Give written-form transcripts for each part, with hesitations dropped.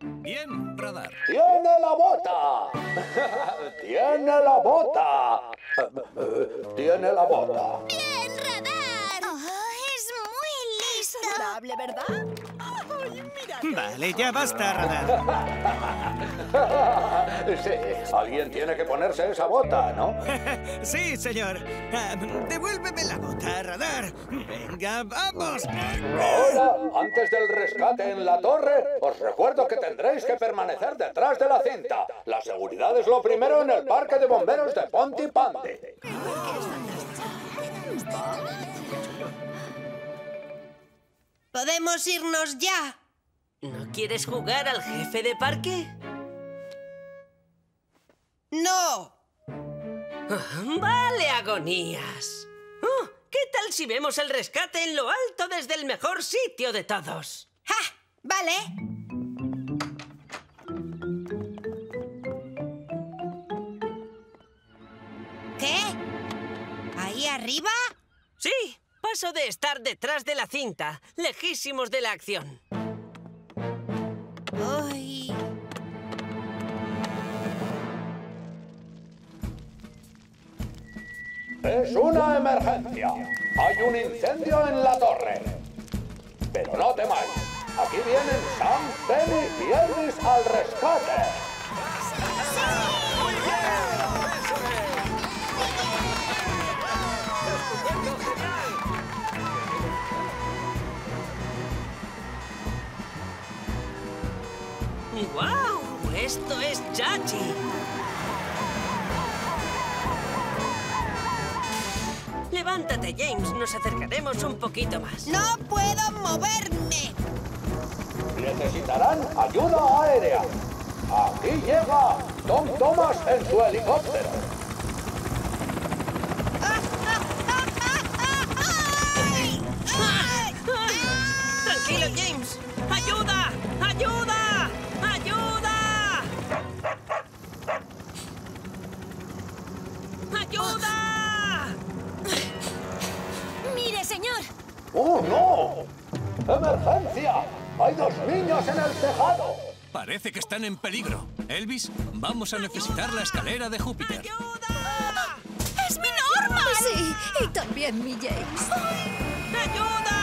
Bien, radar. ¡Tiene la bota! ¡Tiene la bota! ¡Tiene la bota! ¡Bien, radar! Oh, ¡es muy listo! Es adorable, ¿verdad? Oh, vale, ya basta, radar. Sí, alguien tiene que ponerse esa bota, ¿no? Sí, señor. Devuélveme la bota, radar. Venga, vamos. Ahora, antes del rescate en la torre, os recuerdo que tendréis que permanecer detrás de la cinta. La seguridad es lo primero en el parque de bomberos de Pontypandy. ¡Podemos irnos ya! ¿No quieres jugar al jefe de parque? ¡No! Vale, agonías. Oh, ¿qué tal si vemos el rescate en lo alto desde el mejor sitio de todos? ¡Ja! Vale. ¿Qué? ¿Ahí arriba? Sí. Paso de estar detrás de la cinta, lejísimos de la acción. Ay. Es una emergencia. Hay un incendio en la torre. Pero no temáis. Aquí vienen Sam, Penny y Elvis al rescate. ¡Muy bien! ¡Guau! Wow, ¡esto es Chachi! Levántate, James. Nos acercaremos un poquito más. ¡No puedo moverme! Necesitarán ayuda aérea. Aquí llega Tom Thomas en su helicóptero. ¡Tranquilo, James! ¡Ayuda! ¡Ayuda! ¡Ayuda! ¡Mire, señor! ¡Oh, no! ¡Emergencia! ¡Hay dos niños en el tejado! Parece que están en peligro. Elvis, vamos a necesitar la escalera de Júpiter. ¡Ayuda! ¡Es mi Norman! Sí, y también mi James. ¡Ayuda!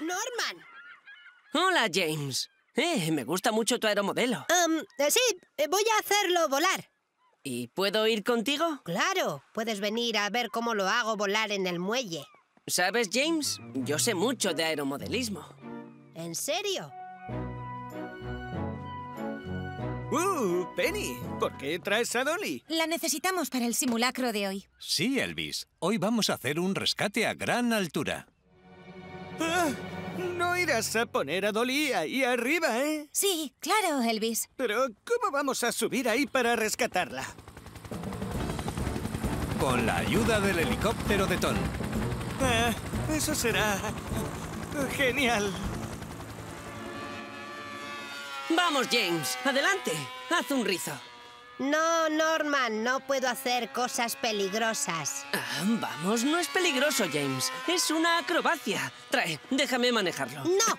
¡Norman! Hola, James. Me gusta mucho tu aeromodelo. Sí, voy a hacerlo volar. ¿Y puedo ir contigo? Claro, puedes venir a ver cómo lo hago volar en el muelle. ¿Sabes, James? Yo sé mucho de aeromodelismo. ¿En serio? Penny, ¿por qué traes a Dolly? La necesitamos para el simulacro de hoy. Sí, Elvis. Hoy vamos a hacer un rescate a gran altura. ¡Ah! No irás a poner a Dolly ahí arriba, ¿eh? Sí, claro, Elvis. Pero, ¿cómo vamos a subir ahí para rescatarla? Con la ayuda del helicóptero de Tom. Ah, eso será... genial. Vamos, James, adelante. Haz un rizo. No, Norman, no puedo hacer cosas peligrosas. Ah, vamos, no es peligroso, James. Es una acrobacia. Trae, déjame manejarlo. ¡No!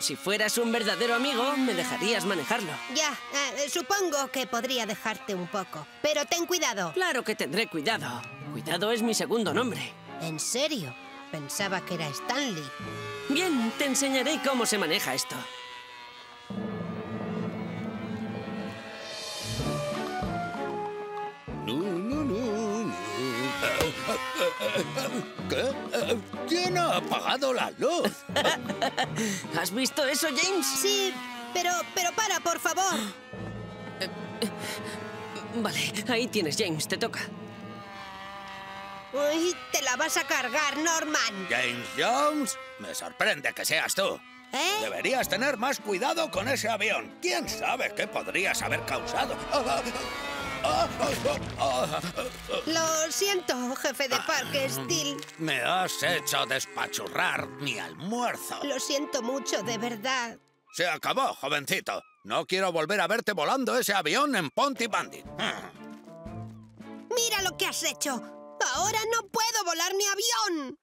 Si fueras un verdadero amigo, me dejarías manejarlo. Ya, supongo que podría dejarte un poco. Pero ten cuidado. Claro que tendré cuidado. Cuidado es mi segundo nombre. ¿En serio? Pensaba que era Stanley. Bien, te enseñaré cómo se maneja esto. ¿Qué? ¿Quién ha apagado la luz? ¿Has visto eso, James? Sí, pero para, por favor. Vale, ahí tienes, James, te toca. Uy, te la vas a cargar, Norman. James Jones, me sorprende que seas tú. ¿Eh? Deberías tener más cuidado con ese avión. ¿Quién sabe qué podrías haber causado? Lo siento, jefe de parque, Steel. Me has hecho despachurrar mi almuerzo. Lo siento mucho, de verdad. Se acabó, jovencito. No quiero volver a verte volando ese avión en Pontypandy. ¡Míralo! lo que has hecho. ¡Ahora no puedo volar mi avión!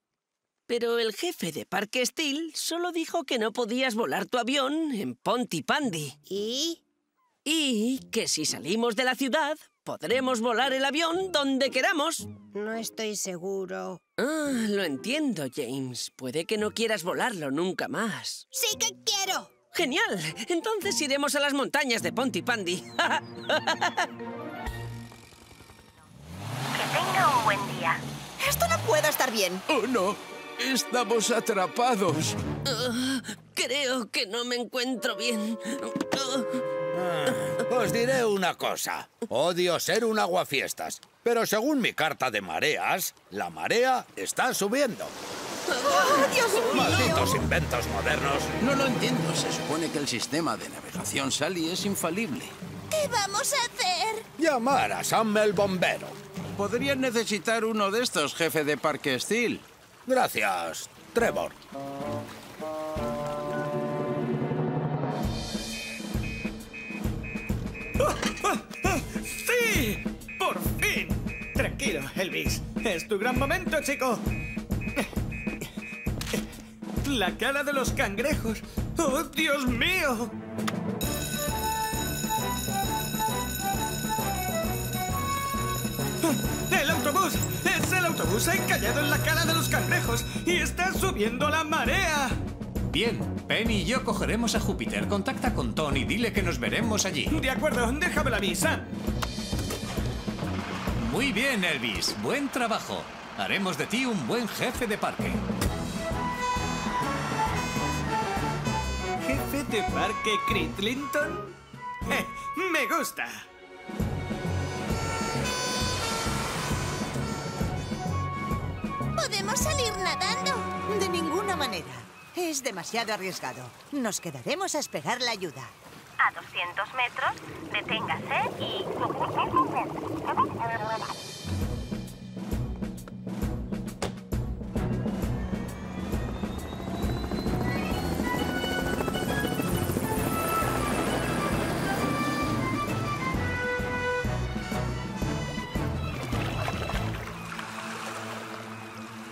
Pero el jefe de Parque Steel solo dijo que no podías volar tu avión en Pontypandy. ¿Y? Y que si salimos de la ciudad, podremos volar el avión donde queramos. No estoy seguro. Ah, lo entiendo, James. Puede que no quieras volarlo nunca más. ¡Sí que quiero! ¡Genial! Entonces iremos a las montañas de Pontypandy. Que tenga un buen día. ¡Esto no puede estar bien! ¡Oh, no! ¡Estamos atrapados! Creo que no me encuentro bien. Os diré una cosa. Odio ser un aguafiestas, pero según mi carta de mareas, la marea está subiendo. ¡Oh, Dios mío! ¡Malditos inventos modernos! No lo entiendo. Se supone que el sistema de navegación Sally es infalible. ¿Qué vamos a hacer? Llamar a Sam el bombero. Podrían necesitar uno de estos, jefe de Parque Steel. Gracias, Trevor. ¡Sí! ¡Por fin! Tranquilo, Elvis. Es tu gran momento, chico. La cara de los cangrejos. ¡Oh, Dios mío! ¡El autobús! ¡Es el autobús encallado en la cara de los cangrejos! ¡Y está subiendo la marea! Bien, Penny y yo cogeremos a Júpiter. Contacta con Tony y dile que nos veremos allí. De acuerdo, déjamela a mí, Sam. Muy bien, Elvis. Buen trabajo. Haremos de ti un buen jefe de parque. ¿Jefe de parque Critlington? ¡Me gusta! ¿Podemos salir nadando? De ninguna manera. Es demasiado arriesgado. Nos quedaremos a esperar la ayuda. A 200 metros, deténgase y...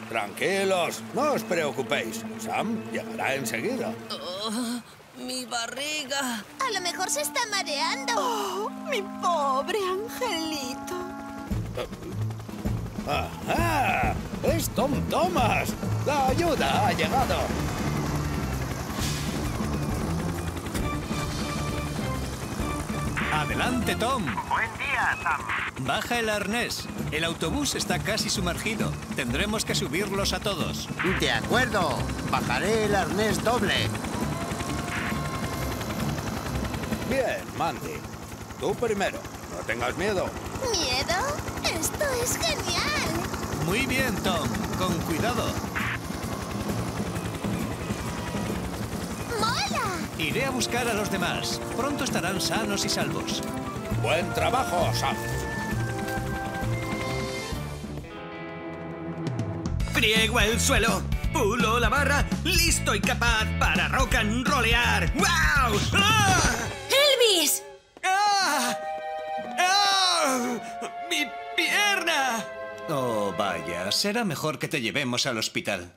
Tranquilos, no os preocupéis. Sam llegará enseguida. Oh, mi barriga. A lo mejor se está mareando. Oh, mi pobre angelito. ¡Ajá! ¡Es Tom Thomas! ¡La ayuda ha llegado! ¡Adelante, Tom! ¡Buen día, Sam! Baja el arnés. El autobús está casi sumergido. Tendremos que subirlos a todos. De acuerdo. Bajaré el arnés doble. Bien, Mandy. Tú primero. No tengas miedo. ¿Miedo? ¡Esto es genial! Muy bien, Tom. Con cuidado. Iré a buscar a los demás. Pronto estarán sanos y salvos. ¡Buen trabajo, Sam! Friego el suelo, pulo la barra, listo y capaz para rock and rollear. ¡Wow! ¡Ah! ¡Elvis! ¡Ah! ¡Ah! ¡Mi pierna! Oh, vaya. Será mejor que te llevemos al hospital.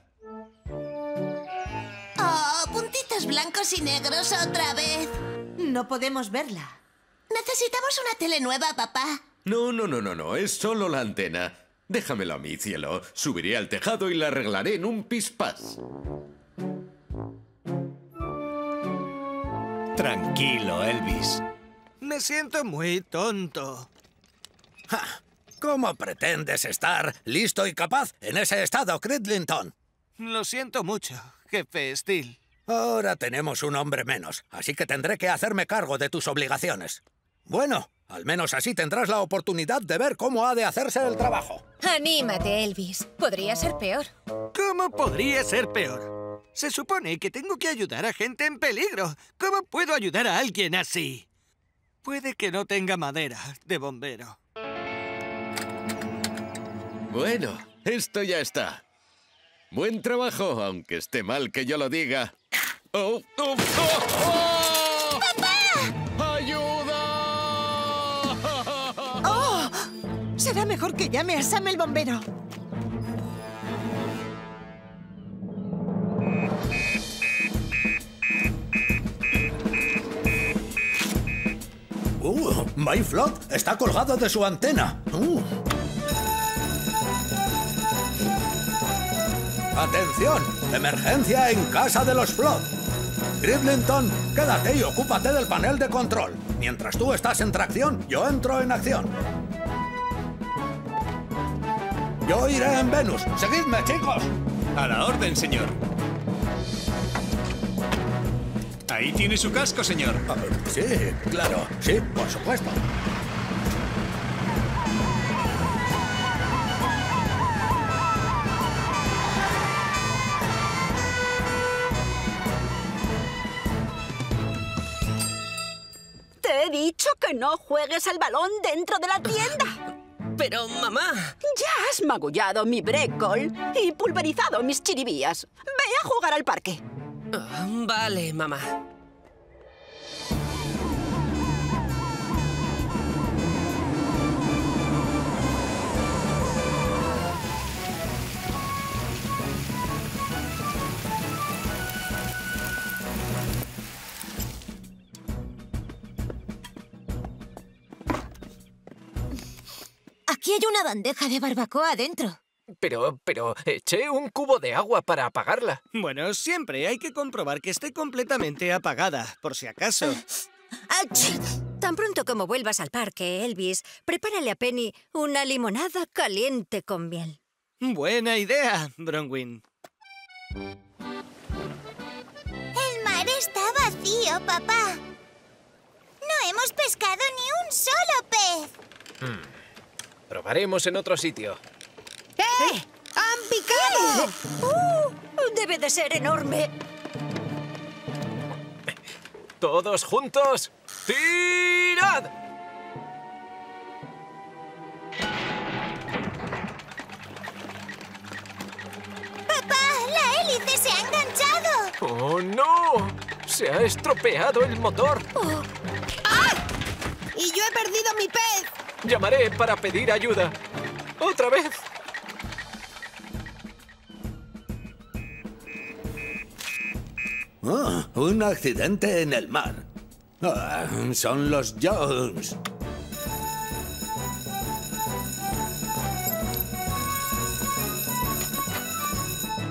Blancos y negros otra vez. No podemos verla. Necesitamos una tele nueva, papá. No. Es solo la antena. Déjamelo a mí, cielo. Subiré al tejado y la arreglaré en un pispás. Tranquilo, Elvis. Me siento muy tonto. Ja, ¿cómo pretendes estar listo y capaz en ese estado, Critlington? Lo siento mucho, jefe Steel. Ahora tenemos un hombre menos, así que tendré que hacerme cargo de tus obligaciones. Bueno, al menos así tendrás la oportunidad de ver cómo ha de hacerse el trabajo. Anímate, Elvis. Podría ser peor. ¿Cómo podría ser peor? Se supone que tengo que ayudar a gente en peligro. ¿Cómo puedo ayudar a alguien así? Puede que no tenga madera de bombero. Bueno, esto ya está. Buen trabajo, aunque esté mal que yo lo diga. ¡Oh! ¡Oh! ¡Oh! ¡Papá! ¡Ayuda! ¡Oh! ¡Se Será mejor que llame a Sam el bombero. Mayflot está colgado de su antena. ¡Atención! ¡Emergencia en casa de los Flot! Gridlington, quédate y ocúpate del panel de control. Mientras tú estás en tracción, yo entro en acción. Yo iré en Venus. ¡Seguidme, chicos! A la orden, señor. Ahí tiene su casco, señor. Sí, claro. Sí, por supuesto. He dicho que no juegues al balón dentro de la tienda. Pero, mamá... Ya has magullado mi brécol y pulverizado mis chiribías. Ve a jugar al parque. Vale, mamá. Aquí hay una bandeja de barbacoa adentro. Pero, eché un cubo de agua para apagarla. Bueno, siempre hay que comprobar que esté completamente apagada, por si acaso. Tan pronto como vuelvas al parque, Elvis, prepárale a Penny una limonada caliente con miel. Buena idea, Bronwyn. El mar está vacío, papá. No hemos pescado ni un solo pez. Probaremos en otro sitio. ¡Eh! ¡Han picado! Debe de ser enorme. Todos juntos, ¡tirad! ¡Papá! ¡La hélice se ha enganchado! ¡Oh, no! ¡Se ha estropeado el motor! ¡Ah! ¡Y yo he perdido mi pez! Llamaré para pedir ayuda. ¡Otra vez! Un accidente en el mar. Son los Jones.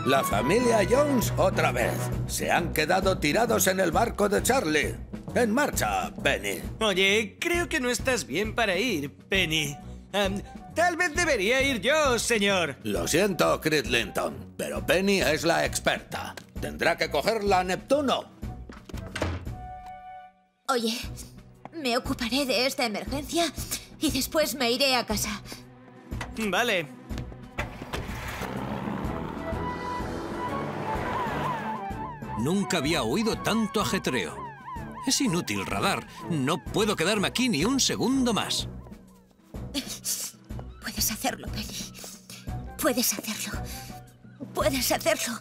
La familia Jones otra vez. Se han quedado tirados en el barco de Charlie. En marcha, Penny. Oye, creo que no estás bien para ir, Penny. Tal vez debería ir yo, señor. Lo siento, Gridlington, pero Penny es la experta. Tendrá que cogerla a Neptuno. Oye, me ocuparé de esta emergencia y después me iré a casa. Vale. Nunca había oído tanto ajetreo. Es inútil, radar. No puedo quedarme aquí ni un segundo más. Puedes hacerlo, Penny. Puedes hacerlo. Puedes hacerlo.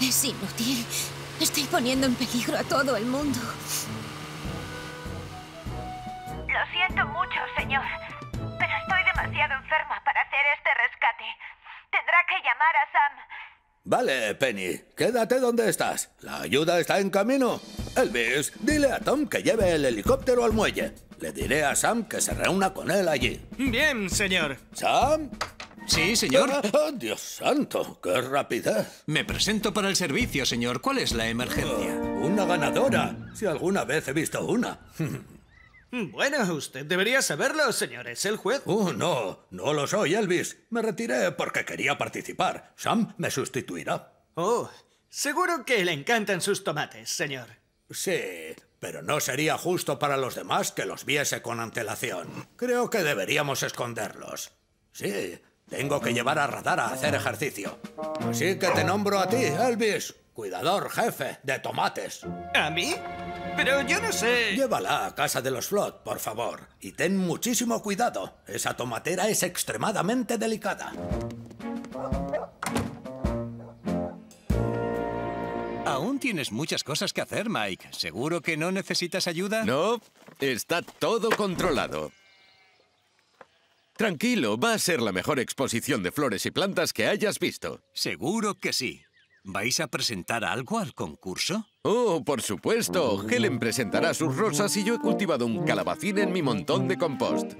Es inútil. Estoy poniendo en peligro a todo el mundo. Lo siento mucho, señor, pero estoy demasiado enferma para hacer este rescate. Tendrá que llamar a Sam. Vale, Penny, quédate donde estás. La ayuda está en camino. Elvis, dile a Tom que lleve el helicóptero al muelle. Le diré a Sam que se reúna con él allí. Bien, señor. ¿Sam? Sí, señor. ¡Oh, Dios santo! ¡Qué rapidez! Me presento para el servicio, señor. ¿Cuál es la emergencia? Una ganadora. Si alguna vez he visto una. Bueno, usted debería saberlo, señor. ¿Es el juez? No. No lo soy, Elvis. Me retiré porque quería participar. Sam me sustituirá. Seguro que le encantan sus tomates, señor. Sí, pero no sería justo para los demás que los viese con antelación. Creo que deberíamos esconderlos. Sí. Tengo que llevar a Radar a hacer ejercicio. Así que te nombro a ti, Elvis. Cuidador jefe de tomates. ¿A mí? Pero yo no sé... Llévala a casa de los Flot, por favor. Y ten muchísimo cuidado. Esa tomatera es extremadamente delicada. Aún tienes muchas cosas que hacer, Mike. ¿Seguro que no necesitas ayuda? No, está todo controlado. Tranquilo, va a ser la mejor exposición de flores y plantas que hayas visto. Seguro que sí. ¿Vais a presentar algo al concurso? Oh, por supuesto. Helen presentará sus rosas y yo he cultivado un calabacín en mi montón de compost.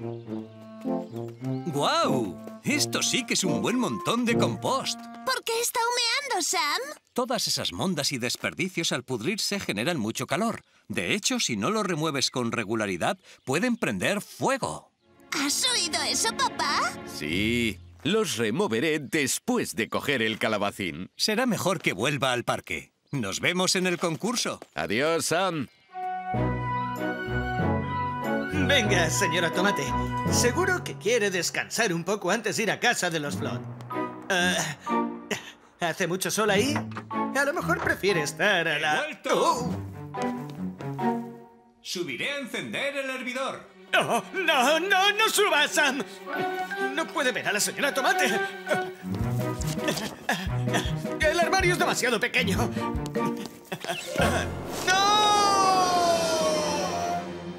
¡Guau! Esto sí que es un buen montón de compost. ¿Por qué está humeando, Sam? Todas esas mondas y desperdicios al pudrirse generan mucho calor. De hecho, si no lo remueves con regularidad, pueden prender fuego. ¿Has oído eso, papá? Sí. Los removeré después de coger el calabacín. Será mejor que vuelva al parque. Nos vemos en el concurso. Adiós, Sam. Venga, señora Tomate. Seguro que quiere descansar un poco antes de ir a casa de los Flood. ¿Hace mucho sol ahí? A lo mejor prefiere estar a la... ¡He vuelto! Subiré a encender el hervidor. ¡No, no, no! ¡No subas, Sam! ¡No puede ver a la señora Tomate! ¡El armario es demasiado pequeño! ¡No!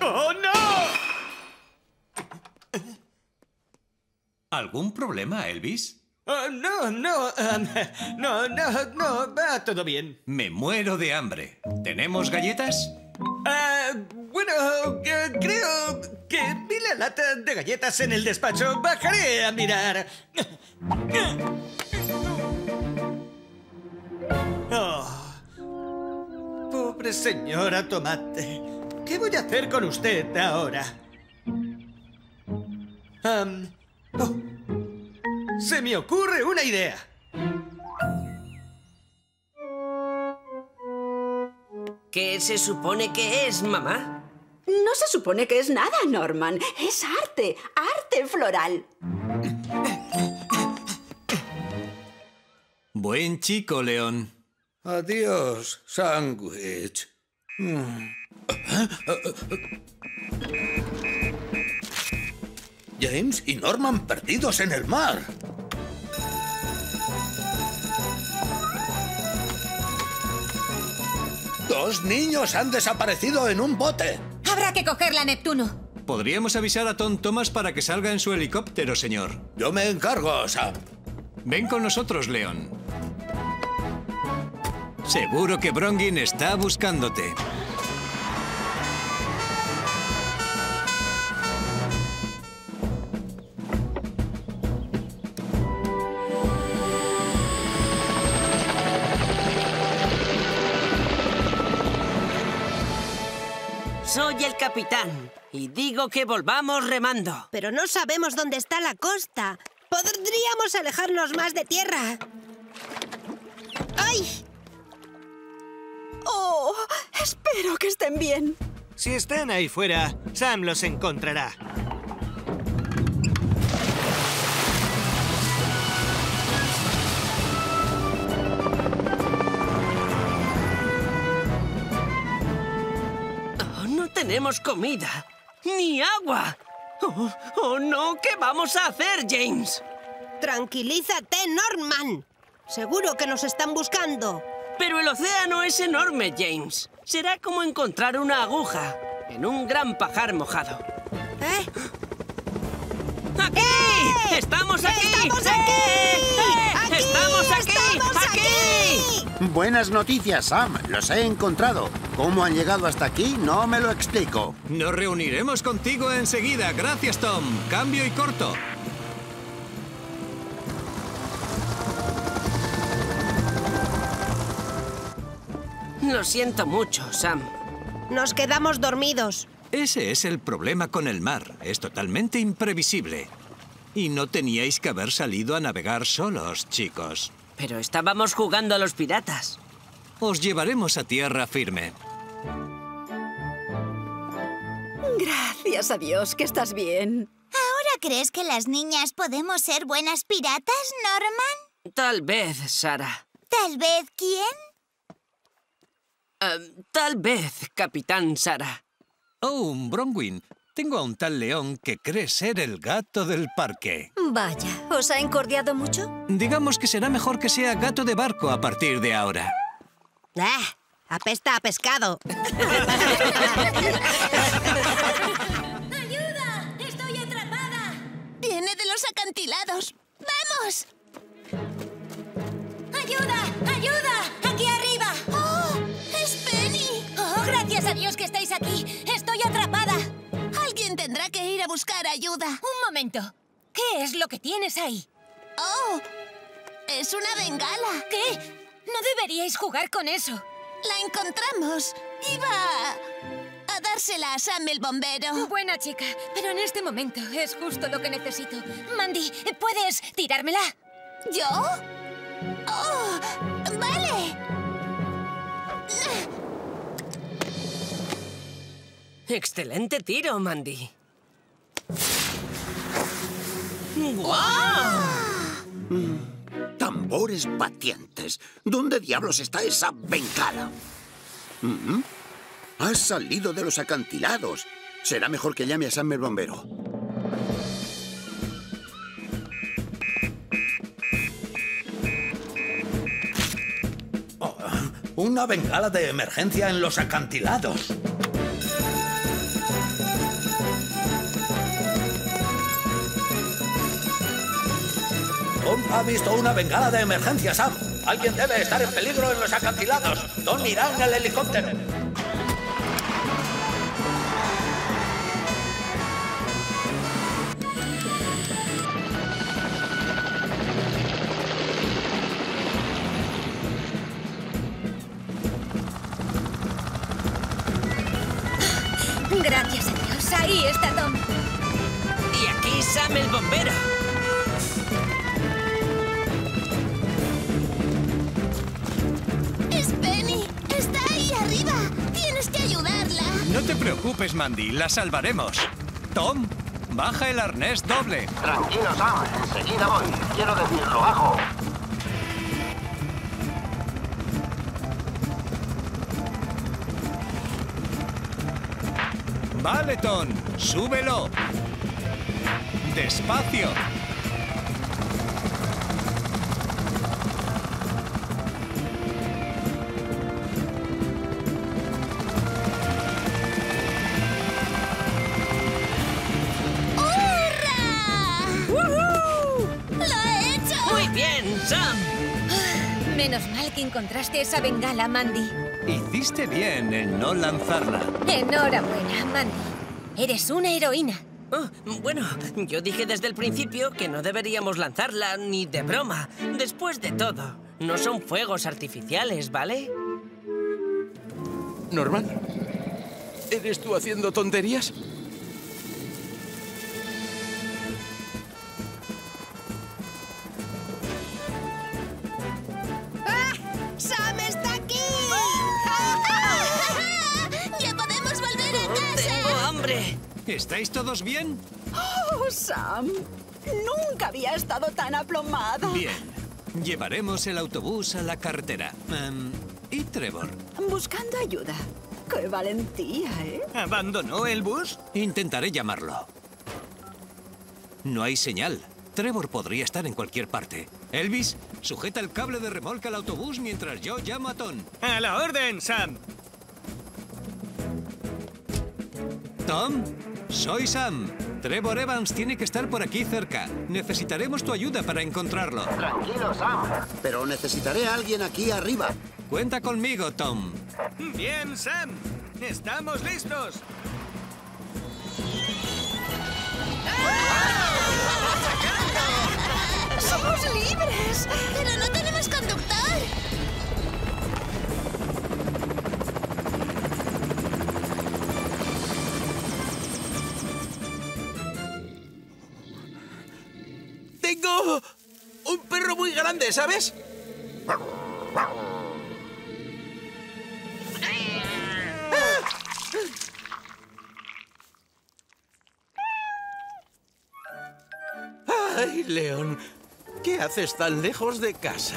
¡Oh, no! ¿Algún problema, Elvis? No, va todo bien. Me muero de hambre. ¿Tenemos galletas? Creo que vi la lata de galletas en el despacho. Bajaré a mirar. Oh, pobre señora Tomate. ¿Qué voy a hacer con usted ahora? Se me ocurre una idea. ¿Qué se supone que es, mamá? No se supone que es nada, Norman. Es arte, arte floral. Buen chico, León. Adiós, sándwich. James y Norman perdidos en el mar. Dos niños han desaparecido en un bote. Habrá que cogerla, Neptuno. Podríamos avisar a Tom Thomas para que salga en su helicóptero, señor. Yo me encargo, Sam. Ven con nosotros, León. Seguro que Brongyn está buscándote. Soy el capitán y digo que volvamos remando. Pero no sabemos dónde está la costa. Podríamos alejarnos más de tierra. ¡Ay! ¡Oh! Espero que estén bien. Si están ahí fuera, Sam los encontrará. Tenemos comida, ni agua. Oh, no, ¿qué vamos a hacer, James? Tranquilízate, Norman. Seguro que nos están buscando. Pero el océano es enorme, James. Será como encontrar una aguja en un gran pajar mojado. ¿Eh? ¡Aquí! ¡Eh! ¡Estamos aquí! ¡Estamos aquí! ¡Eh! ¡Aquí! ¡Estamos aquí! ¡Estamos aquí! ¡Aquí! Buenas noticias, Sam. Los he encontrado. ¿Cómo han llegado hasta aquí? No me lo explico. Nos reuniremos contigo enseguida. Gracias, Tom. Cambio y corto. Lo siento mucho, Sam. Nos quedamos dormidos. Ese es el problema con el mar. Es totalmente imprevisible. Y no teníais que haber salido a navegar solos, chicos. Pero estábamos jugando a los piratas. Os llevaremos a tierra firme. Gracias a Dios que estás bien. ¿Ahora crees que las niñas podemos ser buenas piratas, Norman? Tal vez, Sara. ¿Tal vez quién? Tal vez, Capitán Sara. Oh, Brongyn. Tengo a un tal León que cree ser el gato del parque. Vaya, ¿os ha encordiado mucho? Digamos que será mejor que sea gato de barco a partir de ahora. Apesta a pescado. ¡Ayuda! ¡Estoy atrapada! Viene de los acantilados. ¡Vamos! ¡Ayuda! ¡Ayuda! ¡Aquí arriba! ¡Oh! ¡Es Penny! ¡Oh, gracias a Dios que estáis aquí! ¡Estoy atrapada! Alguien tendrá que ir a buscar ayuda. Un momento. ¿Qué es lo que tienes ahí? ¡Oh! ¡Es una bengala! ¿Qué? No deberíais jugar con eso. ¡La encontramos! Iba a dársela a Sam el bombero. Buena chica, pero en este momento es justo lo que necesito. Mandy, ¿puedes tirármela? ¿Yo? ¡Oh! ¡Vale! ¡Excelente tiro, Mandy! ¡Guau! Tambores batientes. ¿Dónde diablos está esa bengala? Ha salido de los acantilados. Será mejor que llame a Sam el bombero. Oh, una bengala de emergencia en los acantilados. Tom ha visto una bengala de emergencia, Sam. Alguien debe estar en peligro en los acantilados. Tom irá en el helicóptero. Gracias a Dios. Ahí está Tom. Y aquí Sam el bombero. No te preocupes, Mandy. La salvaremos. Tom, baja el arnés doble. Tranquilo, Sam. Enseguida voy. Quiero decirlo, bajo. Vale, Tom. Súbelo. Despacio. Menos mal que encontraste esa bengala, Mandy. Hiciste bien en no lanzarla. Enhorabuena, Mandy. Eres una heroína. Oh, bueno, yo dije desde el principio que no deberíamos lanzarla ni de broma. Después de todo, no son fuegos artificiales, ¿vale? ¿Norman? ¿Eres tú haciendo tonterías? ¿Estáis todos bien? ¡Oh, Sam! Nunca había estado tan aplomada. Bien. Llevaremos el autobús a la carretera. ¿Y Trevor? Buscando ayuda. ¡Qué valentía, eh! ¿Abandonó el bus? Intentaré llamarlo. No hay señal. Trevor podría estar en cualquier parte. Elvis, sujeta el cable de remolque al autobús mientras yo llamo a Tom. ¡A la orden, Sam! Tom, soy Sam. Trevor Evans tiene que estar por aquí cerca. Necesitaremos tu ayuda para encontrarlo. Tranquilo, Sam. Pero necesitaré a alguien aquí arriba. Cuenta conmigo, Tom. Bien, Sam. Estamos listos. ¡Ah! ¡Somos libres! ¡Pero no tenemos conductor! ¡Tengo un perro muy grande, ¿sabes? ¡Ay, León! ¿Qué haces tan lejos de casa?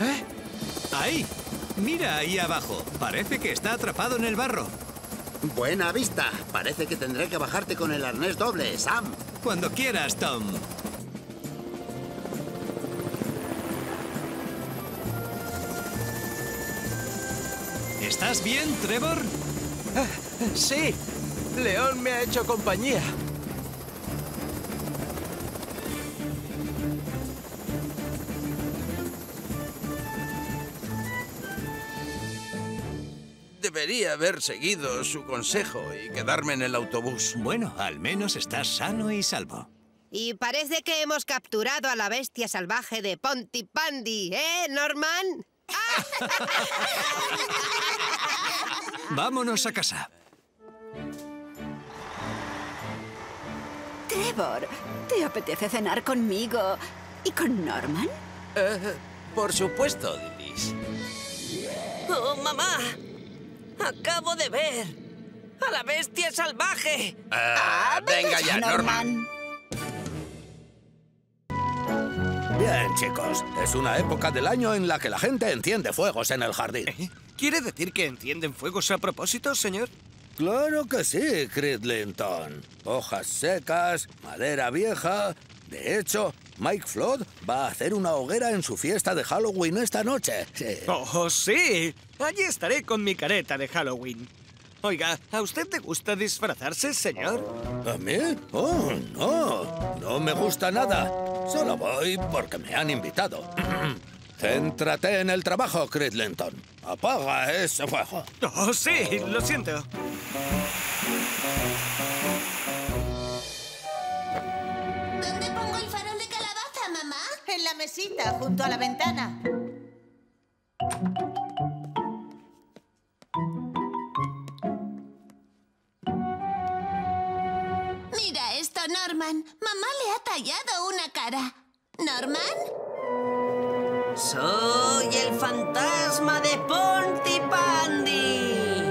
¿Eh? ¡Ahí! Mira ahí abajo. Parece que está atrapado en el barro. Buena vista. Parece que tendré que bajarte con el arnés doble, Sam. Cuando quieras, Tom. ¿Estás bien, Trevor? Sí, León me ha hecho compañía. Debería haber seguido su consejo y quedarme en el autobús. Bueno, al menos estás sano y salvo. Y parece que hemos capturado a la bestia salvaje de Pontypandy, ¿eh, Norman? Vámonos a casa. Trevor, ¿te apetece cenar conmigo y con Norman? Por supuesto, Dillis. ¡Oh, mamá! Acabo de ver a la bestia salvaje. Venga ya, Norman. Bien, chicos. Es una época del año en la que la gente enciende fuegos en el jardín. ¿Quiere decir que encienden fuegos a propósito, señor? Claro que sí, Cridlington. Hojas secas, madera vieja... De hecho, Mike Flood va a hacer una hoguera en su fiesta de Halloween esta noche. Sí. ¡Oh, sí! Allí estaré con mi careta de Halloween. Oiga, ¿a usted le gusta disfrazarse, señor? ¿A mí? Oh, no. No me gusta nada. Solo voy porque me han invitado. Céntrate en el trabajo, Cridlington. Apaga ese fuego. ¡Oh, sí! Lo siento. En la mesita, junto a la ventana. Mira esto, Norman. Mamá le ha tallado una cara. ¿Norman? Soy el fantasma de Pontypandy.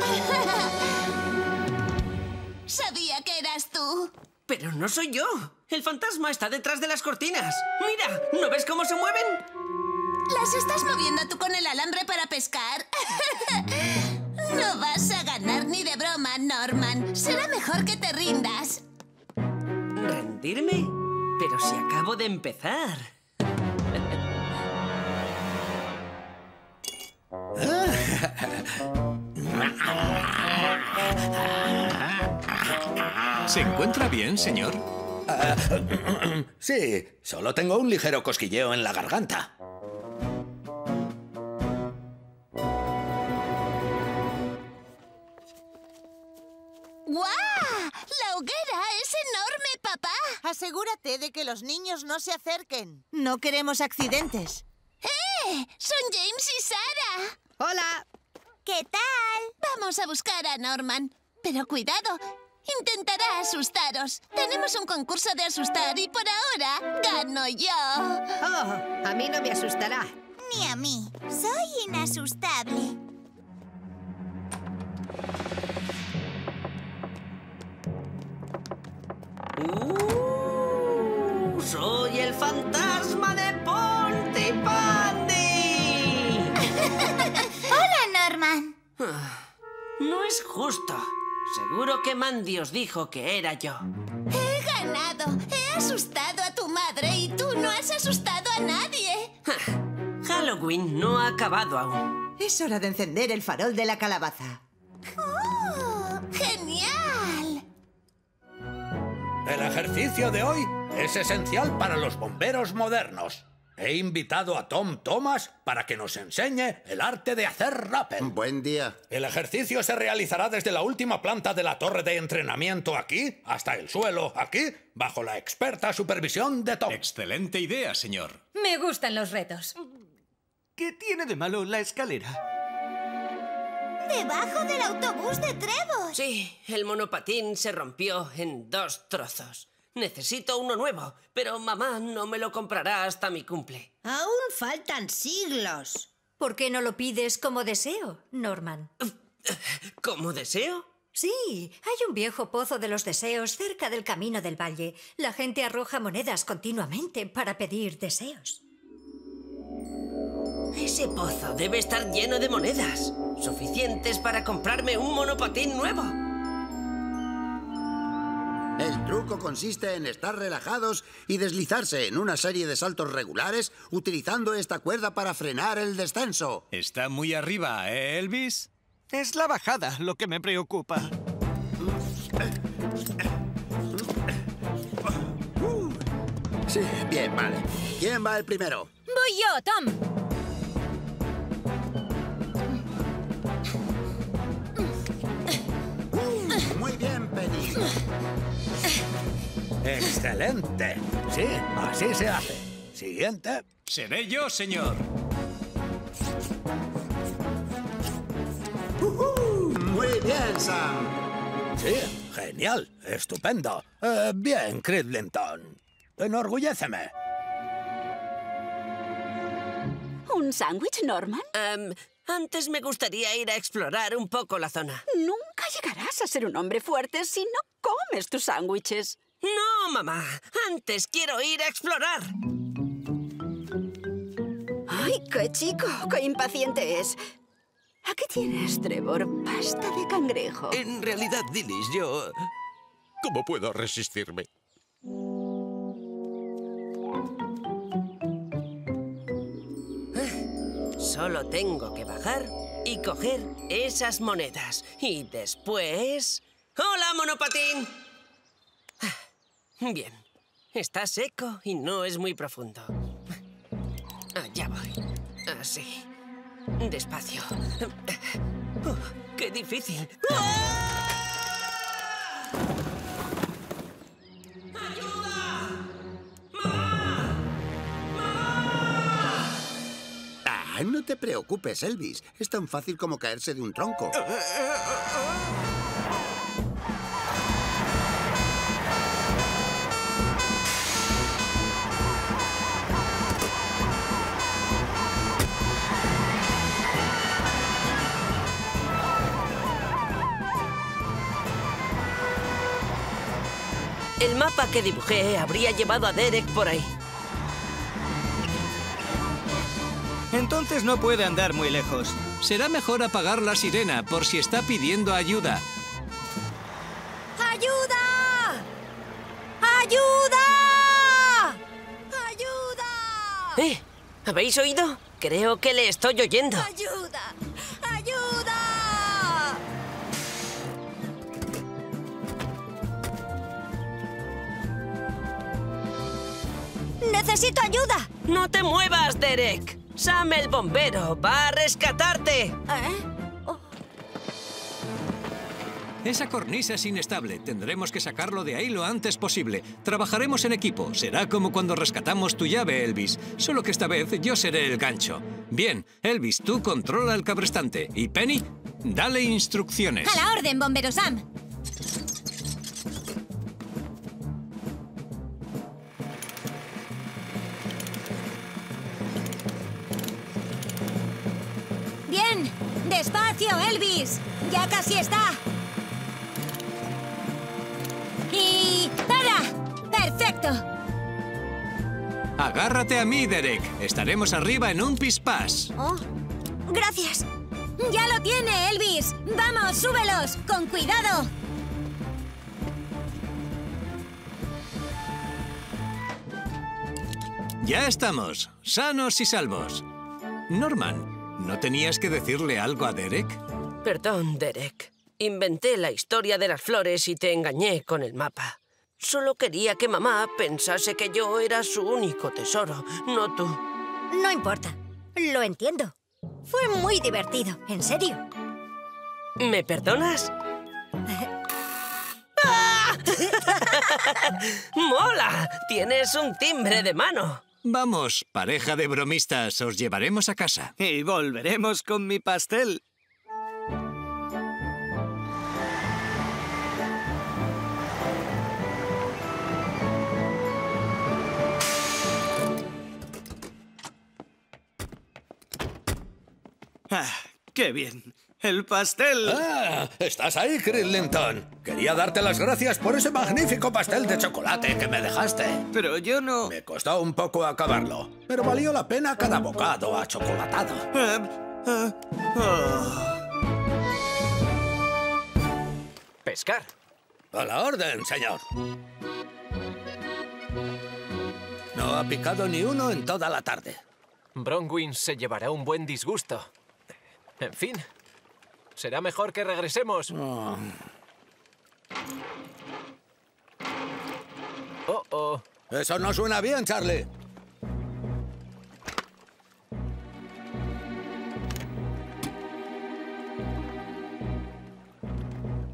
Sabía que eras tú. Pero no soy yo. El fantasma está detrás de las cortinas. ¡Mira! ¿No ves cómo se mueven? Las estás moviendo tú con el alambre para pescar. No vas a ganar ni de broma, Norman. Será mejor que te rindas. ¿Rendirme? Pero si acabo de empezar. ¿Se encuentra bien, señor? Sí, solo tengo un ligero cosquilleo en la garganta. ¡Guau! ¡La hoguera es enorme, papá! Asegúrate de que los niños no se acerquen. No queremos accidentes. ¡Eh! ¡Son James y Sara! ¡Hola! ¿Qué tal? Vamos a buscar a Norman. Pero cuidado... Intentará asustaros. Tenemos un concurso de asustar y por ahora gano yo. Oh, a mí no me asustará. Ni a mí. Soy inasustable. ¡Soy el fantasma de Pontypandy! ¡Hola, Norman! No es justo. Seguro que Mandy os dijo que era yo. He ganado. He asustado a tu madre y tú no has asustado a nadie. Halloween no ha acabado aún. Es hora de encender el farol de la calabaza. ¡Oh! ¡Genial! El ejercicio de hoy es esencial para los bomberos modernos. He invitado a Tom Thomas para que nos enseñe el arte de hacer rappel. Buen día. El ejercicio se realizará desde la última planta de la torre de entrenamiento aquí, hasta el suelo aquí, bajo la experta supervisión de Tom. Excelente idea, señor. Me gustan los retos. ¿Qué tiene de malo la escalera? Debajo del autobús de Trevor. Sí, el monopatín se rompió en dos trozos. Necesito uno nuevo, pero mamá no me lo comprará hasta mi cumple. Aún faltan siglos. ¿Por qué no lo pides como deseo, Norman? ¿Como deseo? Sí, hay un viejo pozo de los deseos cerca del camino del valle. La gente arroja monedas continuamente para pedir deseos. Ese pozo debe estar lleno de monedas, suficientes para comprarme un monopatín nuevo. El truco consiste en estar relajados y deslizarse en una serie de saltos regulares utilizando esta cuerda para frenar el descenso. Está muy arriba, ¿eh, Elvis? Es la bajada lo que me preocupa. Sí, bien, vale. ¿Quién va el primero? Voy yo, Tom. Muy bien, Penny. ¡Excelente! Sí, así se hace. Siguiente. Seré yo, señor. Muy bien, Sam. Sí, genial. Estupendo. Bien, Cridlington. Enorgulléceme. ¿Un sándwich, Norman? Antes me gustaría ir a explorar un poco la zona. Nunca llegarás a ser un hombre fuerte si no comes tus sándwiches. No, mamá. Antes quiero ir a explorar. ¡Ay, qué chico! ¡Qué impaciente es! Aquí tienes, Trevor. Pasta de cangrejo. En realidad, Dillis, yo... ¿Cómo puedo resistirme? Solo tengo que bajar y coger esas monedas. Y después... ¡Hola, monopatín! Bien. Está seco y no es muy profundo. Allá voy. Así. Despacio. ¡Qué difícil! ¡Ah! ¡Ayuda! ¡Mamá! ¡Mamá! Ah, no te preocupes, Elvis. Es tan fácil como caerse de un tronco. El mapa que dibujé habría llevado a Derek por ahí. Entonces no puede andar muy lejos. Será mejor apagar la sirena por si está pidiendo ayuda. ¡Ayuda! ¡Ayuda! ¡Ayuda! ¿Habéis oído? Creo que le estoy oyendo. ¡Ayuda! ¡Necesito ayuda! ¡No te muevas, Derek! ¡Sam, el bombero, va a rescatarte! Esa cornisa es inestable. Tendremos que sacarlo de ahí lo antes posible. Trabajaremos en equipo. Será como cuando rescatamos tu llave, Elvis. Solo que esta vez yo seré el gancho. Bien, Elvis, tú controla el cabrestante. Y Penny, dale instrucciones. ¡A la orden, bombero Sam! ¡Bien! ¡Despacio, Elvis! ¡Ya casi está! ¡Y... para! ¡Perfecto! Agárrate a mí, Derek. Estaremos arriba en un pispás. Oh, gracias. ¡Ya lo tiene, Elvis! ¡Vamos, súbelos! ¡Con cuidado! Ya estamos, sanos y salvos. Norman... ¿no tenías que decirle algo a Derek? Perdón, Derek. Inventé la historia de las flores y te engañé con el mapa. Solo quería que mamá pensase que yo era su único tesoro, no tú. No importa. Lo entiendo. Fue muy divertido, en serio. ¿Me perdonas? ¡Ah! ¡Mola! Tienes un timbre de mano. Vamos, pareja de bromistas, os llevaremos a casa. Y volveremos con mi pastel. Ah, qué bien. ¡El pastel! ¡Ah! ¡Estás ahí, Cridlington! Quería darte las gracias por ese magnífico pastel de chocolate que me dejaste. Pero yo no... Me costó un poco acabarlo, pero valió la pena cada bocado achocolatado. Pescar. A la orden, señor. No ha picado ni uno en toda la tarde. Bronwyn se llevará un buen disgusto. En fin... Será mejor que regresemos. Oh. Oh, oh. Eso no suena bien, Charlie.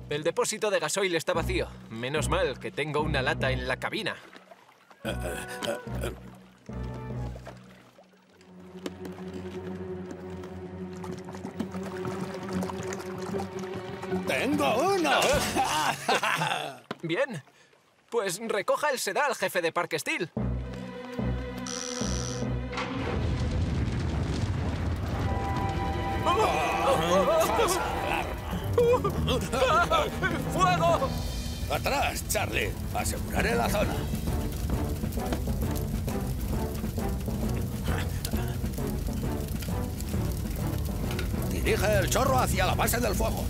El depósito de gasoil está vacío. Menos mal que tengo una lata en la cabina. ¡Tengo uno! Bien. Pues recoja el sedal, jefe de Park Steel. ¡Oh! ¡Oh! ¡Oh! ¡Fuego! ¡Atrás, Charlie! Aseguraré la zona. Dirige el chorro hacia la base del fuego.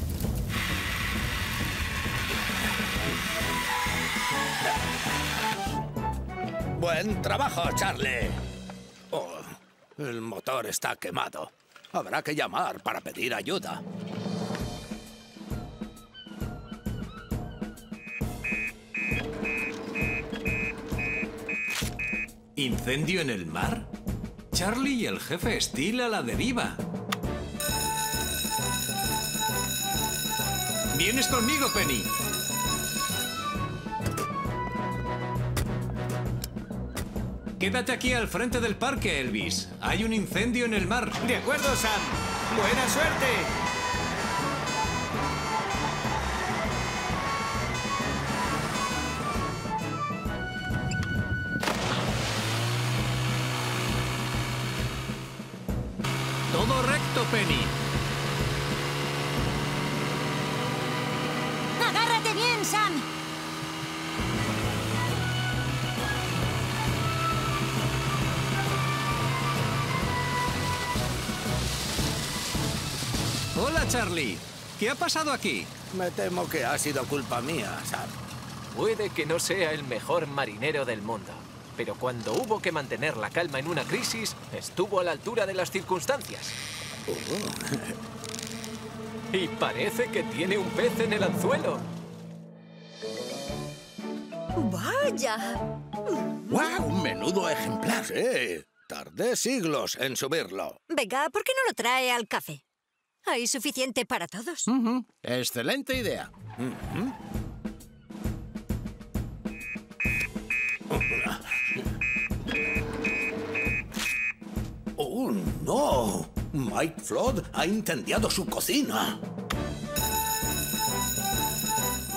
¡Buen trabajo, Charlie! Oh, el motor está quemado. Habrá que llamar para pedir ayuda. ¿Incendio en el mar? Charlie y el jefe Steel a la deriva. ¡Vienes conmigo, Penny! Quédate aquí al frente del parque, Elvis. Hay un incendio en el mar. De acuerdo, Sam. ¡Buena suerte! Todo recto, Penny. ¡Agárrate bien, Sam! Hola, Charlie. ¿Qué ha pasado aquí? Me temo que ha sido culpa mía, Sam. Puede que no sea el mejor marinero del mundo. Pero cuando hubo que mantener la calma en una crisis, estuvo a la altura de las circunstancias. Oh. Y parece que tiene un pez en el anzuelo. ¡Vaya! ¡Guau! Wow, ¡menudo ejemplar! Sí, tardé siglos en subirlo. Venga, ¿por qué no lo trae al café? Hay suficiente para todos. Excelente idea. ¡Oh, no! Mike Flood ha incendiado su cocina.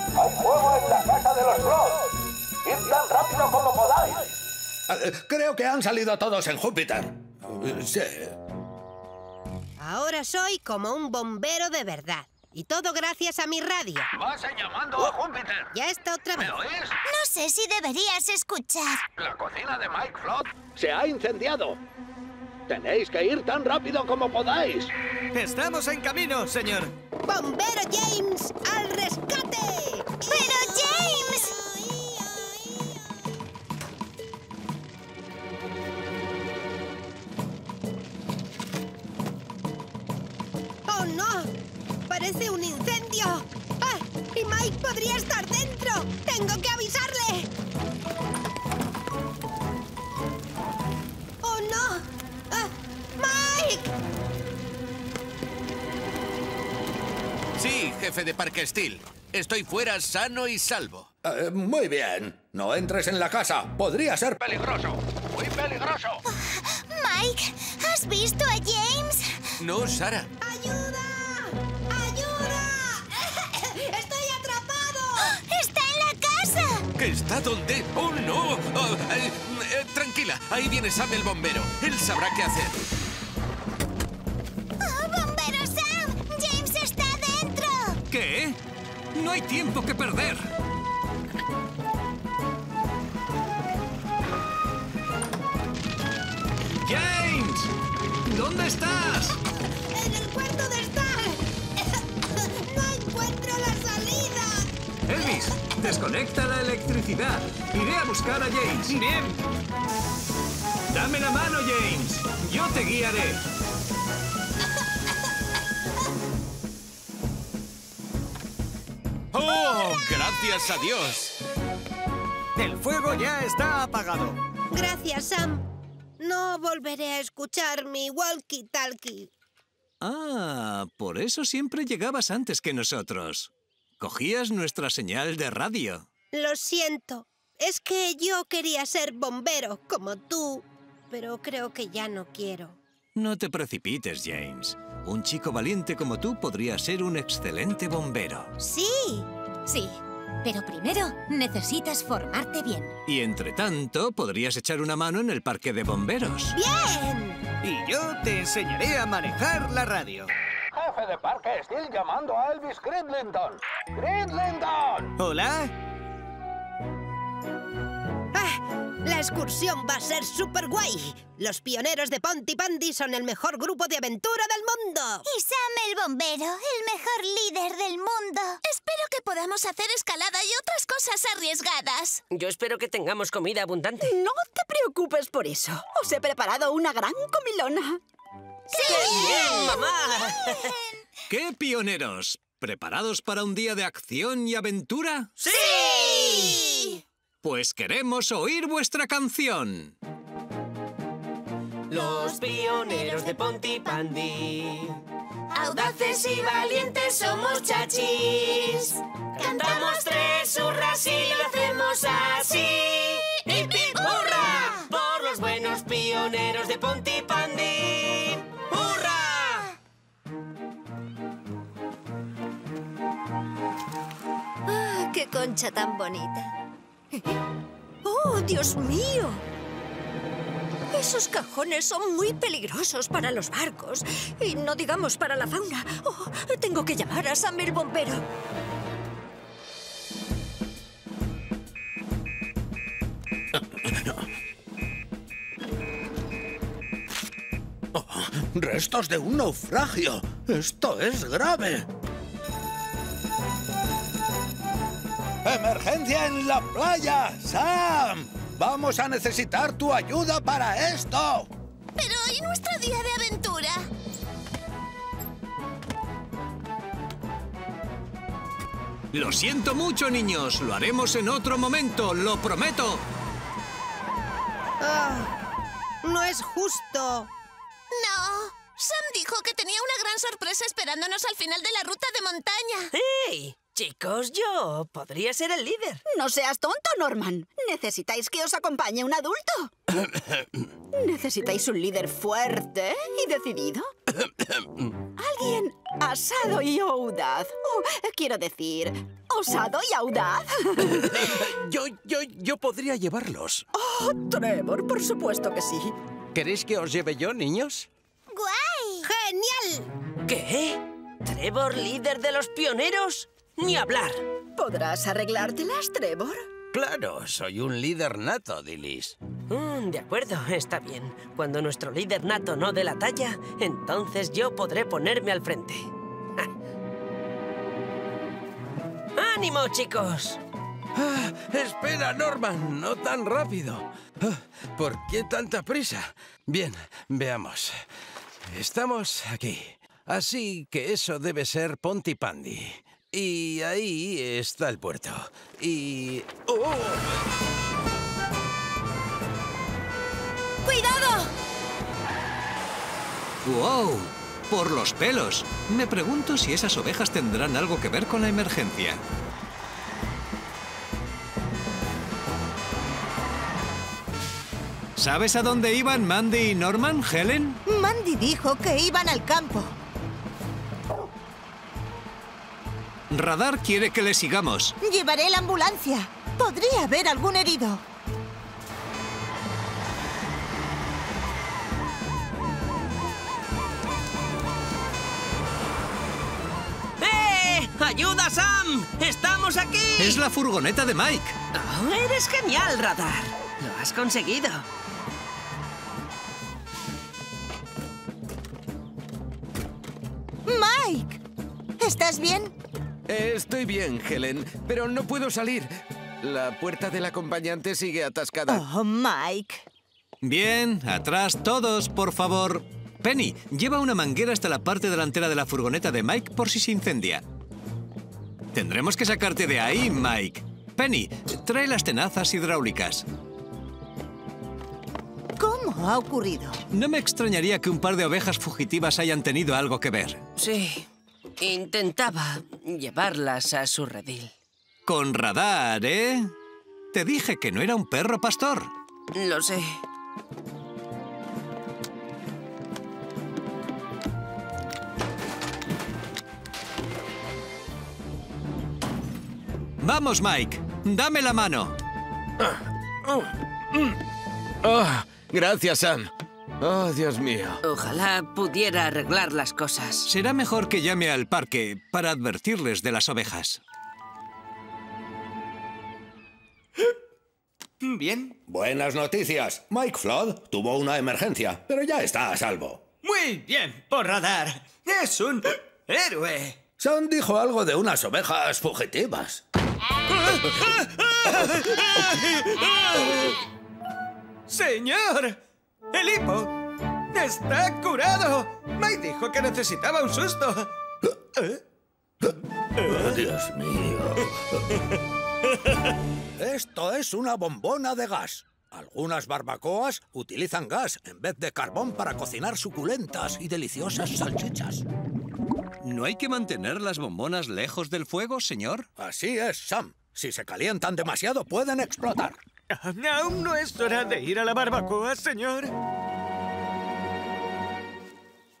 ¡Hay fuego en la casa de los Flood! ¡Id tan rápido como podáis! Creo que han salido todos en Júpiter. Sí. Ahora soy como un bombero de verdad. Y todo gracias a mi radio. ¡Vas llamando a Júpiter! Ya está otra vez. ¿Me oís? No sé si deberías escuchar. La cocina de Mike Flood se ha incendiado. Tenéis que ir tan rápido como podáis. Estamos en camino, señor. ¡Bombero James, al rescate! ¡Pero James! ¡Oh, no! ¡Parece un incendio! ¡Ah! ¡Y Mike podría estar dentro! ¡Tengo que avisarle! ¡Oh, no! ¡Mike! Sí, jefe de Park Steel. Estoy fuera sano y salvo. Muy bien. No entres en la casa. Podría ser peligroso. ¡Muy peligroso! Oh, Mike, ¿has visto a James? No, Sara. ¡Ayuda! ¡Ayuda! ¡Estoy atrapado! ¡Está en la casa! ¿Que está donde? ¡Oh, no! Oh, tranquila, ahí viene Sam el bombero. Él sabrá qué hacer. ¿Qué? ¡No hay tiempo que perder! ¡James! ¿Dónde estás? ¡En el cuarto de estar! ¡No encuentro la salida! Elvis, desconecta la electricidad. Iré a buscar a James. Bien. Dame la mano, James. Yo te guiaré. ¡Oh, gracias a Dios! El fuego ya está apagado. Gracias, Sam. No volveré a escuchar mi walkie-talkie. Ah, por eso siempre llegabas antes que nosotros. Cogías nuestra señal de radio. Lo siento. Es que yo quería ser bombero, como tú, pero creo que ya no quiero. No te precipites, James. Un chico valiente como tú podría ser un excelente bombero. ¡Sí! Sí, pero primero necesitas formarte bien. Y entre tanto, podrías echar una mano en el parque de bomberos. ¡Bien! Y yo te enseñaré a manejar la radio. Jefe de parque, estoy llamando a Elvis Gridlington. ¡Gridlington! ¿Hola? La excursión va a ser súper guay. Los pioneros de Pontypandy son el mejor grupo de aventura del mundo. Y Sam el bombero, el mejor líder del mundo. Espero que podamos hacer escalada y otras cosas arriesgadas. Yo espero que tengamos comida abundante. No te preocupes por eso. Os he preparado una gran comilona. ¡Sí! ¡Qué bien, mamá! Bien. ¡Qué pioneros! ¿Preparados para un día de acción y aventura? ¡Sí! ¡Sí! Pues queremos oír vuestra canción. Los pioneros de Pontypandy, audaces y valientes somos chachis. Cantamos tres hurras y lo hacemos así. ¡Hip, hip, hurra! Por los buenos pioneros de Pontypandy. ¡Hurra! ¡Ah, qué concha tan bonita! ¡Oh, Dios mío! Esos cajones son muy peligrosos para los barcos. Y no digamos para la fauna. Oh, tengo que llamar a Sam el bombero. Oh, restos de un naufragio. Esto es grave. ¡Emergencia en la playa! ¡Sam! ¡Vamos a necesitar tu ayuda para esto! Pero ¿y nuestro día de aventura? Lo siento mucho, niños. Lo haremos en otro momento, lo prometo. No es justo. No. Sam dijo que tenía una gran sorpresa esperándonos al final de la ruta de montaña. ¡Hey! Chicos, yo podría ser el líder. No seas tonto, Norman. Necesitáis que os acompañe un adulto. Necesitáis un líder fuerte y decidido. Alguien asado y audaz. Oh, quiero decir, osado y audaz. Yo podría llevarlos. Oh, Trevor, por supuesto que sí. ¿Queréis que os lleve yo, niños? ¡Guay! ¡Genial! ¿Qué? ¿Trevor, líder de los pioneros? ¡Ni hablar! ¿Podrás arreglártelas, Trevor? Claro, soy un líder nato, Dillis. De acuerdo, está bien. Cuando nuestro líder nato no dé la talla, entonces yo podré ponerme al frente. ¡Ah! ¡Ánimo, chicos! Ah, espera, Norman, no tan rápido. Ah, ¿por qué tanta prisa? Bien, veamos. Estamos aquí. Así que eso debe ser Pontypandy. Y ahí está el puerto. Y... ¡Oh! ¡Cuidado! ¡Wow! Por los pelos. Me pregunto si esas ovejas tendrán algo que ver con la emergencia. ¿Sabes a dónde iban Mandy y Norman, Helen? Mandy dijo que iban al campo. Radar quiere que le sigamos. Llevaré la ambulancia. Podría haber algún herido. ¡Eh! ¡Ayuda, Sam! ¡Estamos aquí! Es la furgoneta de Mike. Oh, eres genial, Radar. Lo has conseguido. ¡Mike! ¿Estás bien? Estoy bien, Helen, pero no puedo salir. La puerta del acompañante sigue atascada. Oh, Mike. Bien, atrás todos, por favor. Penny, lleva una manguera hasta la parte delantera de la furgoneta de Mike por si se incendia. Tendremos que sacarte de ahí, Mike. Penny, trae las tenazas hidráulicas. ¿Cómo ha ocurrido? No me extrañaría que un par de ovejas fugitivas hayan tenido algo que ver. Sí, intentaba llevarlas a su redil. Con radar, ¿eh? Te dije que no era un perro pastor. Lo sé. Vamos, Mike. Dame la mano. Oh, gracias, Sam. Oh, Dios mío. Ojalá pudiera arreglar las cosas. Será mejor que llame al parque para advertirles de las ovejas. Bien. Buenas noticias. Mike Flood tuvo una emergencia, pero ya está a salvo. Muy bien, por radar. Es un héroe. Sam dijo algo de unas ovejas fugitivas. ¡Señor! ¡El hipo está curado! Mike dijo que necesitaba un susto. Oh, Dios mío. Esto es una bombona de gas. Algunas barbacoas utilizan gas en vez de carbón para cocinar suculentas y deliciosas salchichas. ¿No hay que mantener las bombonas lejos del fuego, señor? Así es, Sam. Si se calientan demasiado, pueden explotar. Aún no es hora de ir a la barbacoa, señor.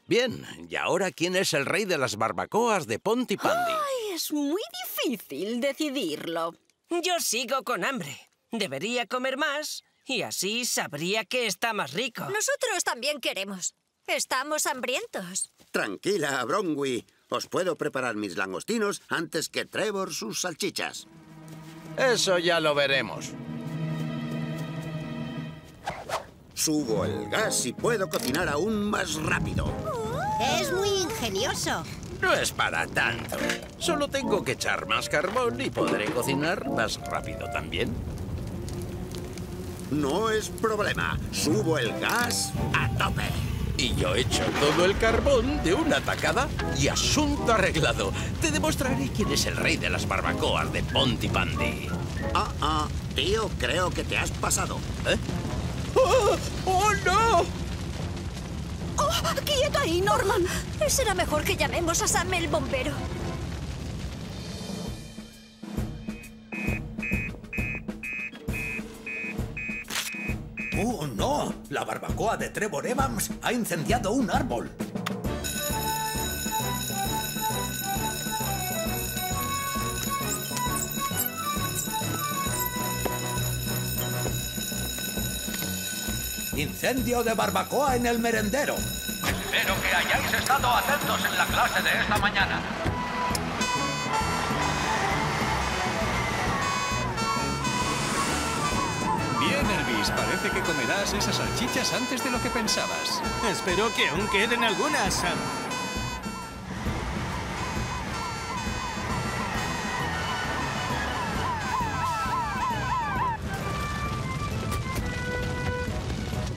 Bien, ¿y ahora quién es el rey de las barbacoas de Pontypandy? ¡Ay, es muy difícil decidirlo! Yo sigo con hambre. Debería comer más y así sabría que está más rico. Nosotros también queremos. Estamos hambrientos. Tranquila, Bronwy. Os puedo preparar mis langostinos antes que Trevor sus salchichas. Eso ya lo veremos. Subo el gas y puedo cocinar aún más rápido. Es muy ingenioso. No es para tanto. Solo tengo que echar más carbón y podré cocinar más rápido también. No es problema. Subo el gas a tope. Y yo echo todo el carbón de una tacada y asunto arreglado. Te demostraré quién es el rey de las barbacoas de Pontypandy. Tío, creo que te has pasado. ¿Eh? ¡Oh, no! ¡Oh! ¡Quieto ahí, Norman! Será mejor que llamemos a Sam el bombero. ¡Oh, no! La barbacoa de Trevor Evans ha incendiado un árbol. ¡Incendio de barbacoa en el merendero! Espero que hayáis estado atentos en la clase de esta mañana. Bien, Elvis. Parece que comerás esas salchichas antes de lo que pensabas. Espero que aún queden algunas, Sam.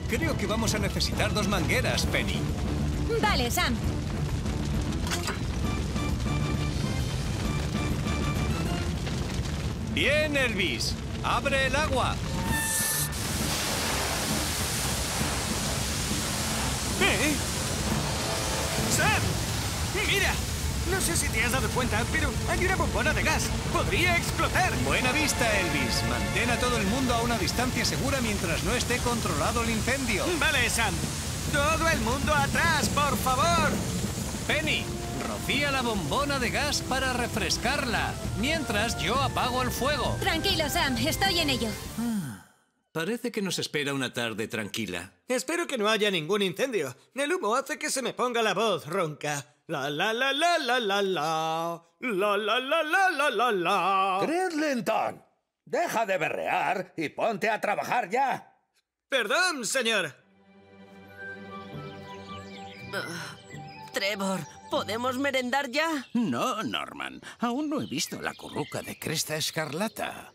Creo que vamos a necesitar dos mangueras, Penny. Vale, Sam. Bien, Elvis. ¡Abre el agua! ¿Eh? ¡Sam! ¡Mira! No sé si te has dado cuenta, pero hay una bombona de gas. ¡Podría explotar! Buena vista, Elvis. Mantén a todo el mundo a una distancia segura mientras no esté controlado el incendio. Vale, Sam. Todo el mundo atrás, por favor. Penny, rocía la bombona de gas para refrescarla, mientras yo apago el fuego. Tranquilo, Sam. Estoy en ello. Parece que nos espera una tarde tranquila. Espero que no haya ningún incendio. El humo hace que se me ponga la voz ronca. La la la la la la la. La la la la la la la. Cridlington, deja de berrear y ponte a trabajar ya. Perdón, señor. Trevor, ¿podemos merendar ya? No, Norman. Aún no he visto la curruca de cresta escarlata.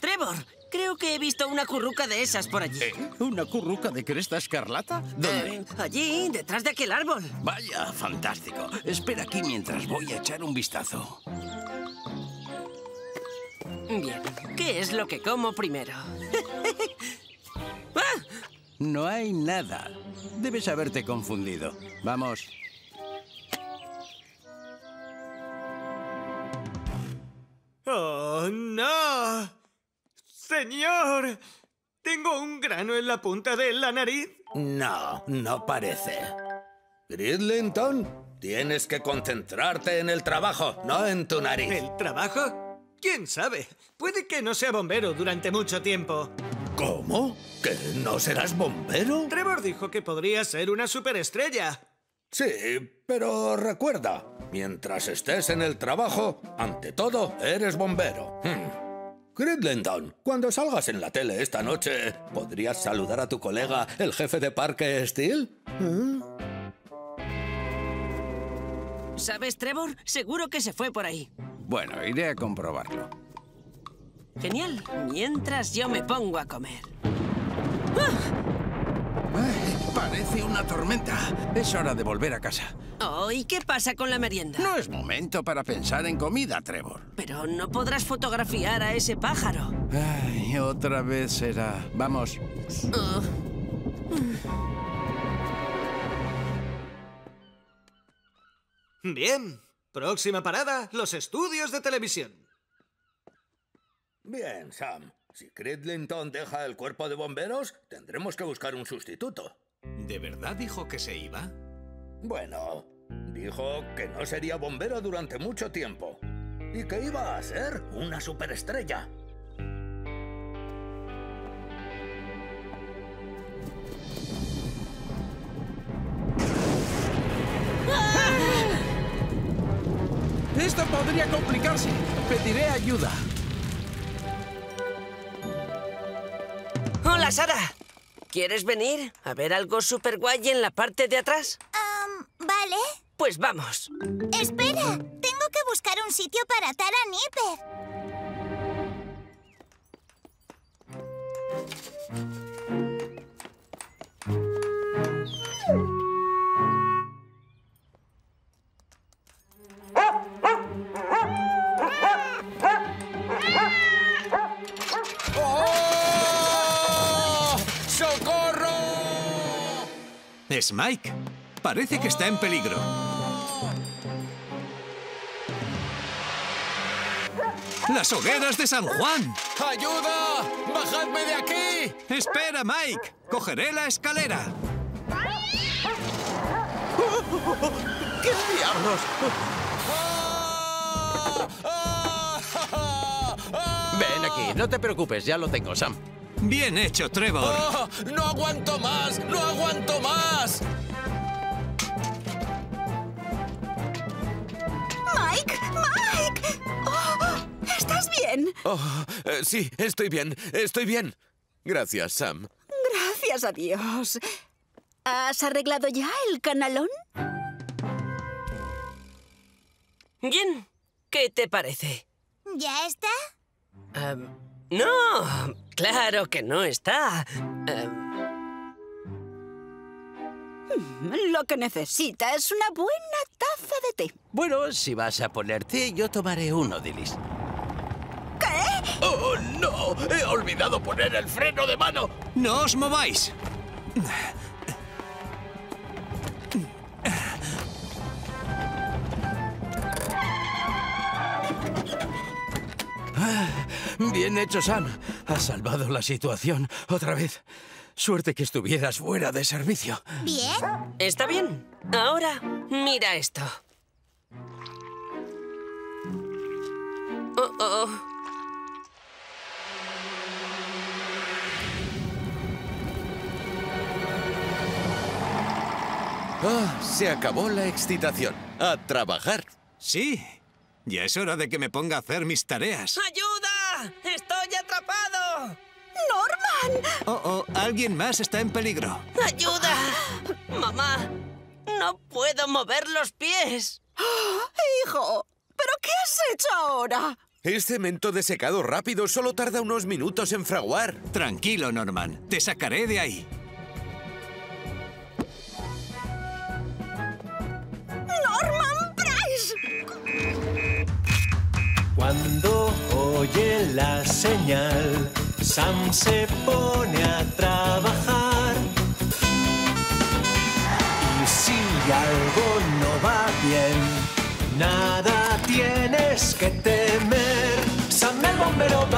Trevor, Creo que he visto una curruca de esas por allí. ¿Una curruca de cresta escarlata? ¿Dónde? Allí, detrás de aquel árbol. Vaya, fantástico. Espera aquí mientras voy a echar un vistazo. Bien, ¿qué es lo que como primero? ¡Ah! No hay nada. Debes haberte confundido. Vamos. ¡Oh, no! ¡Señor! ¿Tengo un grano en la punta de la nariz? No, no parece. Gridlington, tienes que concentrarte en el trabajo, no en tu nariz. ¿El trabajo? ¿Quién sabe? Puede que no sea bombero durante mucho tiempo. ¿Cómo? ¿Que no serás bombero? Trevor dijo que podría ser una superestrella. Sí, pero recuerda, mientras estés en el trabajo, ante todo, eres bombero. Gridlington, cuando salgas en la tele esta noche, ¿podrías saludar a tu colega, el jefe de Parque Steel? ¿Sabes, Trevor? Seguro que se fue por ahí. Bueno, iré a comprobarlo. Genial. Mientras yo me pongo a comer. Parece una tormenta. Es hora de volver a casa. Oh, ¿y qué pasa con la merienda? No es momento para pensar en comida, Trevor. Pero no podrás fotografiar a ese pájaro. Ay, otra vez será. Vamos. Bien. Próxima parada, los estudios de televisión. Bien, Sam. Si Gridlington deja el cuerpo de bomberos, tendremos que buscar un sustituto. ¿De verdad dijo que se iba? Bueno, dijo que no sería bombero durante mucho tiempo y que iba a ser una superestrella. Esto podría complicarse. Pediré ayuda. ¡Hola, Sara! ¿Quieres venir a ver algo súper guay en la parte de atrás? Vale. Pues vamos. Espera, tengo que buscar un sitio para Tara Nipper. ¡Oh! ¡Socorro! Es Mike. Parece que está en peligro. ¡Las hogueras de San Juan! ¡Ayuda! ¡Bajadme de aquí! ¡Espera, Mike! ¡Cogeré la escalera! ¡Qué diablos! Ven aquí, no te preocupes, ya lo tengo, Sam. Bien hecho, Trevor. Oh, ¡no aguanto más! ¡No aguanto más! ¡Mike! ¡Mike! Oh, ¿estás bien? Oh, sí, estoy bien. Estoy bien. Gracias, Sam. Gracias a Dios. ¿Has arreglado ya el canalón? Bien. ¿Qué te parece? ¿Ya está? No, claro que no está. Lo que necesita es una buena taza de té. Bueno, si vas a poner té, yo tomaré uno, Dillis. ¿Qué? ¡Oh, no! ¡He olvidado poner el freno de mano! ¡No os mováis! Bien hecho, Sam. Has salvado la situación otra vez. Suerte que estuvieras fuera de servicio. ¿Bien? Está bien. Ahora, mira esto. Oh, oh. Oh, se acabó la excitación. A trabajar. Sí. Ya es hora de que me ponga a hacer mis tareas. ¡Ayuda! ¡Estoy atrapado! ¡Norman! Oh, oh, alguien más está en peligro. ¡Ayuda! Mamá, no puedo mover los pies. ¡Oh, hijo! ¿Pero qué has hecho ahora? Es cemento de secado rápido, solo tarda unos minutos en fraguar. Tranquilo, Norman, te sacaré de ahí. ¡Norman Price! Cuando oye la señal, Sam se pone a trabajar. Y si algo no va bien, nada tienes que temer. Sam el bombero va.